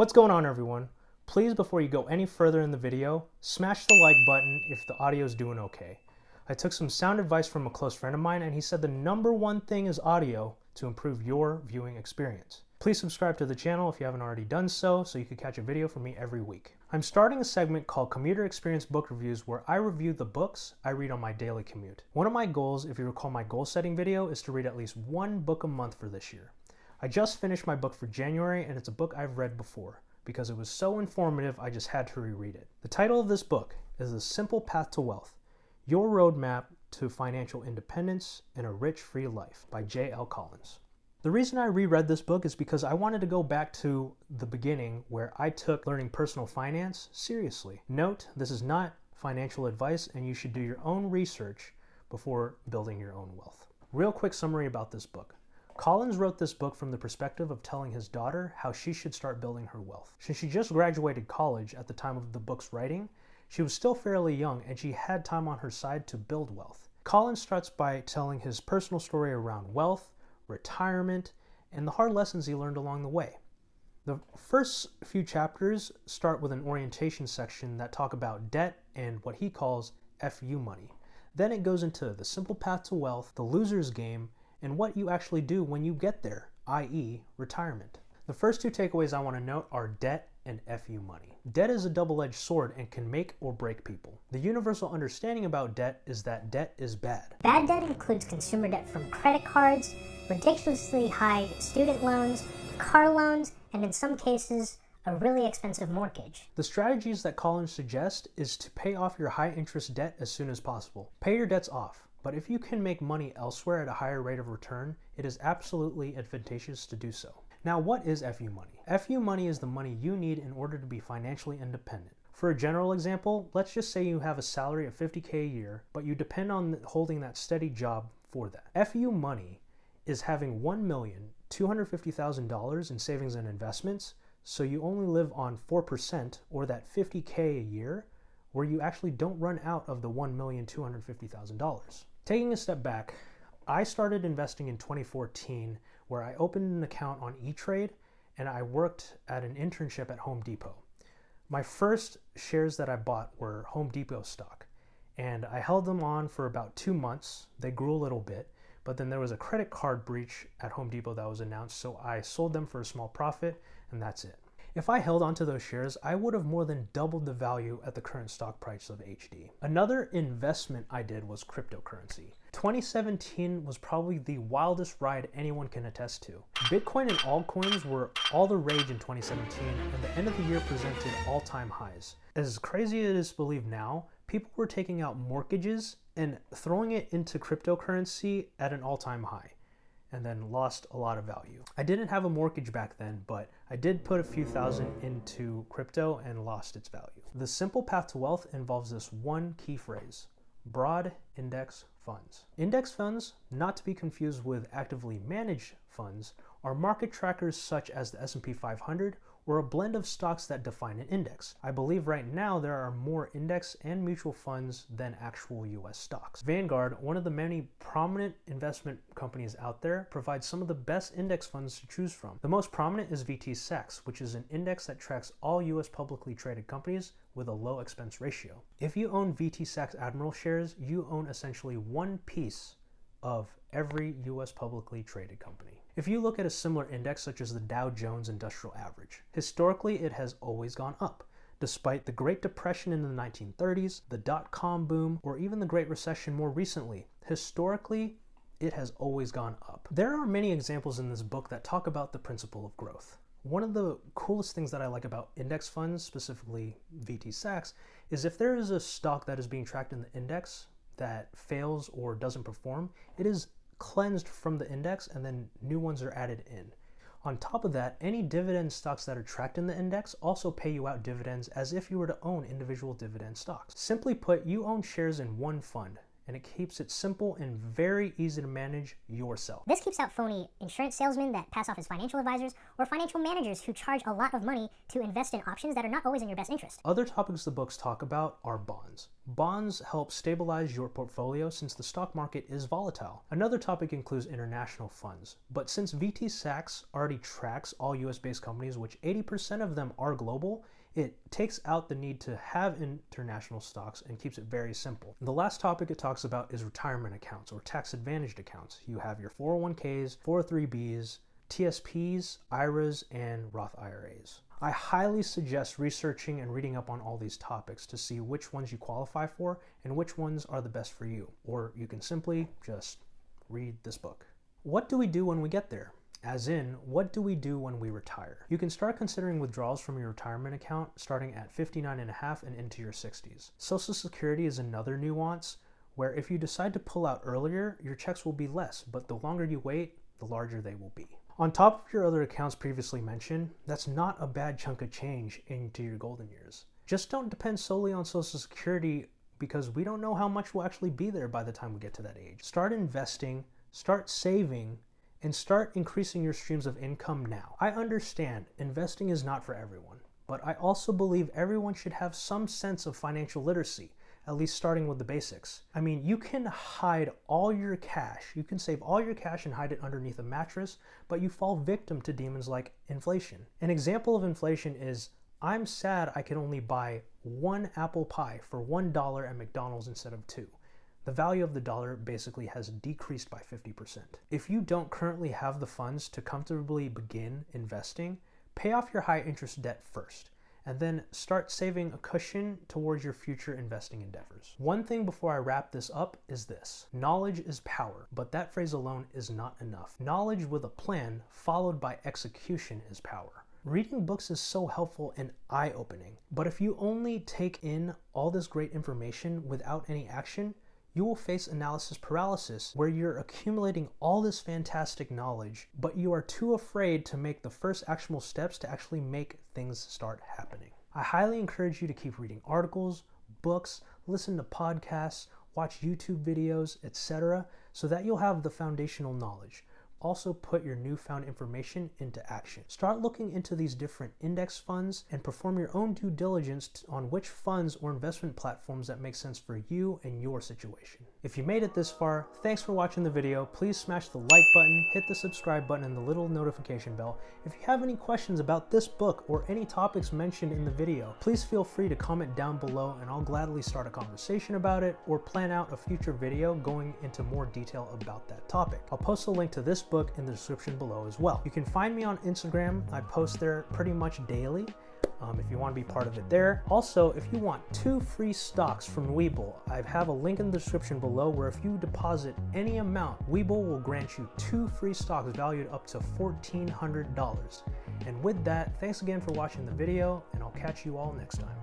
What's going on, everyone? Please, before you go any further in the video, smash the like button if the audio's doing okay. I took some sound advice from a close friend of mine, and he said the #1 thing is audio to improve your viewing experience. Please subscribe to the channel if you haven't already done so, so you can catch a video from me every week. I'm starting a segment called Commuter Experience Book Reviews, where I review the books I read on my daily commute. One of my goals, if you recall my goal setting video, is to read at least one book a month for this year. I just finished my book for January, and it's a book I've read before. Because it was so informative, I just had to reread it. The title of this book is The Simple Path to Wealth, Your Roadmap to Financial Independence and a Rich Free Life by J.L. Collins. The reason I reread this book is because I wanted to go back to the beginning where I took learning personal finance seriously. Note, this is not financial advice, and you should do your own research before building your own wealth. Real quick summary about this book. Collins wrote this book from the perspective of telling his daughter how she should start building her wealth. Since she just graduated college at the time of the book's writing, she was still fairly young and she had time on her side to build wealth. Collins starts by telling his personal story around wealth, retirement, and the hard lessons he learned along the way. The first few chapters start with an orientation section that talk about debt and what he calls FU money. Then it goes into the simple path to wealth, the loser's game, and what you actually do when you get there, i.e. retirement. The first two takeaways I want to note are debt and FU money. Debt is a double-edged sword and can make or break people. The universal understanding about debt is that debt is bad. Bad debt includes consumer debt from credit cards, ridiculously high student loans, car loans, and in some cases, a really expensive mortgage. The strategies that Collins suggests is to pay off your high-interest debt as soon as possible. Pay your debts off. But if you can make money elsewhere at a higher rate of return, it is absolutely advantageous to do so. Now, what is FU money? FU money is the money you need in order to be financially independent. For a general example, let's just say you have a salary of $50K a year, but you depend on holding that steady job for that. FU money is having $1,250,000 in savings and investments, so you only live on 4% or that $50K a year, where you actually don't run out of the $1,250,000. Taking a step back, I started investing in 2014, where I opened an account on E-Trade and I worked at an internship at Home Depot. My first shares that I bought were Home Depot stock, and I held them on for about 2 months. They grew a little bit, but then there was a credit card breach at Home Depot that was announced, so I sold them for a small profit, and that's it. If I held onto those shares, I would have more than doubled the value at the current stock price of HD. Another investment I did was cryptocurrency. 2017 was probably the wildest ride anyone can attest to. Bitcoin and altcoins were all the rage in 2017, and the end of the year presented all-time highs. As crazy as it is to believe now, people were taking out mortgages and throwing it into cryptocurrency at an all-time high, and then lost a lot of value. I didn't have a mortgage back then, but I did put a few thousand into crypto and lost its value. The simple path to wealth involves this one key phrase: broad index funds. Index funds, not to be confused with actively managed funds, are market trackers such as the S&P 500 or a blend of stocks that define an index. I believe right now there are more index and mutual funds than actual US stocks. Vanguard, one of the many prominent investment companies out there, provides some of the best index funds to choose from. The most prominent is VTSAX, which is an index that tracks all US publicly traded companies with a low expense ratio. If you own VTSAX Admiral shares, you own essentially one piece of every US publicly traded company. If you look at a similar index such as the Dow Jones Industrial Average, historically it has always gone up. Despite the Great Depression in the 1930s, the dot-com boom, or even the Great Recession more recently, historically it has always gone up. There are many examples in this book that talk about the principle of growth. One of the coolest things that I like about index funds, specifically VTSAX, is if there is a stock that is being tracked in the index that fails or doesn't perform, it is cleansed from the index and then new ones are added in. On top of that, any dividend stocks that are tracked in the index also pay you out dividends as if you were to own individual dividend stocks. Simply put, you own shares in one fund, and it keeps it simple and very easy to manage yourself. This keeps out phony insurance salesmen that pass off as financial advisors or financial managers who charge a lot of money to invest in options that are not always in your best interest. Other topics the books talk about are bonds. Bonds help stabilize your portfolio since the stock market is volatile. Another topic includes international funds, but since VTSAX already tracks all US-based companies, which 80% of them are global, it takes out the need to have international stocks and keeps it very simple. The last topic it talks about is retirement accounts or tax-advantaged accounts. You have your 401ks, 403bs, TSPs, IRAs, and Roth IRAs. I highly suggest researching and reading up on all these topics to see which ones you qualify for and which ones are the best for you. Or you can simply just read this book. What do we do when we get there? As in, what do we do when we retire? You can start considering withdrawals from your retirement account starting at 59.5 and into your 60s. Social Security is another nuance where if you decide to pull out earlier, your checks will be less, but the longer you wait, the larger they will be. On top of your other accounts previously mentioned, that's not a bad chunk of change into your golden years. Just don't depend solely on Social Security because we don't know how much will actually be there by the time we get to that age. Start investing, start saving, and start increasing your streams of income now. I understand investing is not for everyone, but I also believe everyone should have some sense of financial literacy, at least starting with the basics. I mean, you can hide all your cash. You can save all your cash and hide it underneath a mattress, but you fall victim to demons like inflation. An example of inflation is, I'm sad I can only buy one apple pie for $1 at McDonald's instead of $2. The value of the dollar basically has decreased by 50%. If you don't currently have the funds to comfortably begin investing, pay off your high interest debt first, and then start saving a cushion towards your future investing endeavors. One thing before I wrap this up is this: knowledge is power, but that phrase alone is not enough. Knowledge with a plan followed by execution is power. Reading books is so helpful and eye-opening, but if you only take in all this great information without any action, you will face analysis paralysis where you're accumulating all this fantastic knowledge, but you are too afraid to make the first actionable steps to actually make things start happening. I highly encourage you to keep reading articles, books, listen to podcasts, watch YouTube videos, etc., so that you'll have the foundational knowledge. Also put your newfound information into action. Start looking into these different index funds and perform your own due diligence on which funds or investment platforms that make sense for you and your situation. If you made it this far, thanks for watching the video. Please smash the like button, hit the subscribe button, and the little notification bell. If you have any questions about this book or any topics mentioned in the video, please feel free to comment down below and I'll gladly start a conversation about it or plan out a future video going into more detail about that topic. I'll post a link to this book in the description below as well. You can find me on Instagram. I post there pretty much daily if you want to be part of it there. Also, if you want 2 free stocks from Webull, I have a link in the description below where if you deposit any amount, Webull will grant you 2 free stocks valued up to $1,400. And with that, thanks again for watching the video, and I'll catch you all next time.